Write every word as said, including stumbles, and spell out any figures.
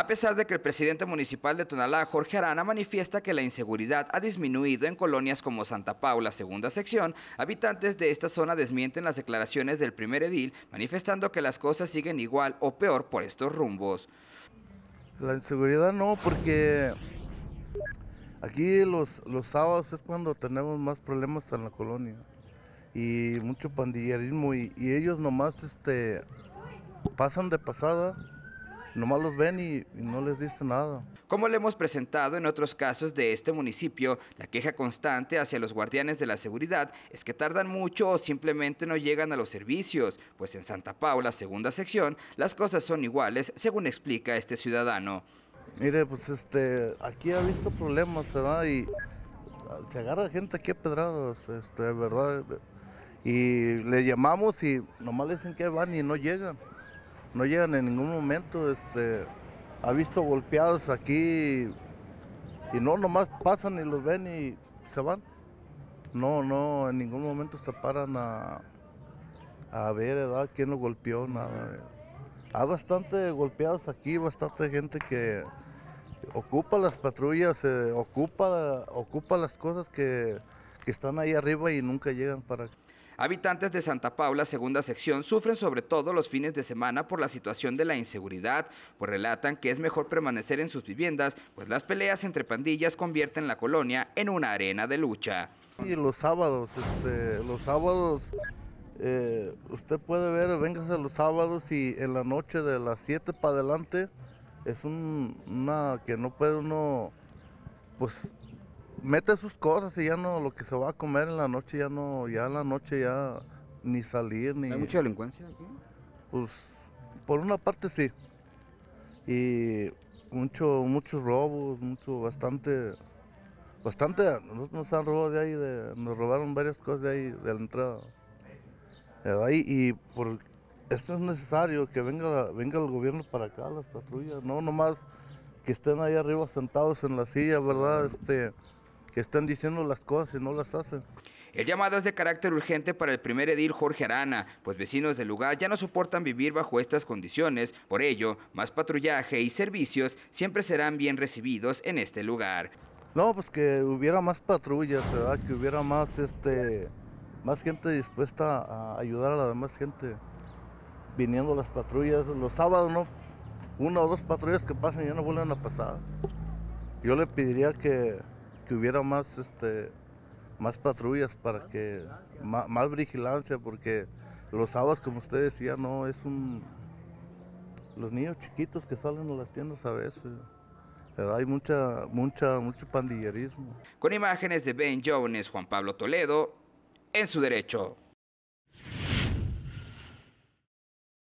A pesar de que el presidente municipal de Tonalá, Jorge Arana, manifiesta que la inseguridad ha disminuido en colonias como Santa Paula, segunda sección, habitantes de esta zona desmienten las declaraciones del primer edil, manifestando que las cosas siguen igual o peor por estos rumbos. La inseguridad no, porque aquí los, los sábados es cuando tenemos más problemas en la colonia y mucho pandillerismo y, y ellos nomás este, pasan de pasada. Nomás los ven y, y no les dice nada. Como le hemos presentado en otros casos de este municipio, la queja constante hacia los guardianes de la seguridad es que tardan mucho o simplemente no llegan a los servicios, pues en Santa Paula, segunda sección, las cosas son iguales, según explica este ciudadano. Mire, pues este, aquí ha visto problemas, ¿verdad? Y se agarra gente aquí a pedradas, este, ¿verdad? Y le llamamos y nomás le dicen que van y no llegan. No llegan en ningún momento, este, ha visto golpeados aquí y no, nomás pasan y los ven y se van. No, no, en ningún momento se paran a, a ver, ¿verdad?, quién los golpeó, nada. Hay bastante golpeados aquí, bastante gente que ocupa las patrullas, eh, ocupa, ocupa las cosas que, que están ahí arriba y nunca llegan para aquí. Habitantes de Santa Paula, segunda sección, sufren sobre todo los fines de semana por la situación de la inseguridad, pues relatan que es mejor permanecer en sus viviendas, pues las peleas entre pandillas convierten la colonia en una arena de lucha. Y los sábados, este, los sábados, eh, usted puede ver, véngase los sábados y en la noche de las siete para adelante, es un, una que no puede uno, pues, mete sus cosas y ya no, lo que se va a comer en la noche, ya no, ya en la noche ya ni salir, ni... ¿Hay mucha delincuencia aquí? Pues, por una parte sí, y mucho, muchos robos, mucho, bastante, bastante, nos, nos han robado de ahí, de, nos robaron varias cosas de ahí, de la entrada, de ahí, y por, esto es necesario que venga, venga el gobierno para acá, las patrullas, no nomás que estén ahí arriba sentados en la silla, ¿verdad?, este... que están diciendo las cosas y no las hacen. El llamado es de carácter urgente para el primer edil Jorge Arana, pues vecinos del lugar ya no soportan vivir bajo estas condiciones. Por ello, más patrullaje y servicios siempre serán bien recibidos en este lugar. No, pues que hubiera más patrullas, ¿verdad?, que hubiera más, este, más gente dispuesta a ayudar a la demás gente, viniendo las patrullas. Los sábados, ¿no?, una o dos patrullas que pasan ya no vuelven a pasar. Yo le pediría que... que hubiera más, este, más patrullas para que, más, más vigilancia, porque los sábados, como usted decía, no, es un, los niños chiquitos que salen a las tiendas a veces, hay mucha, mucha, mucho pandillerismo. Con imágenes de Ben Jones, Juan Pablo Toledo, en su derecho.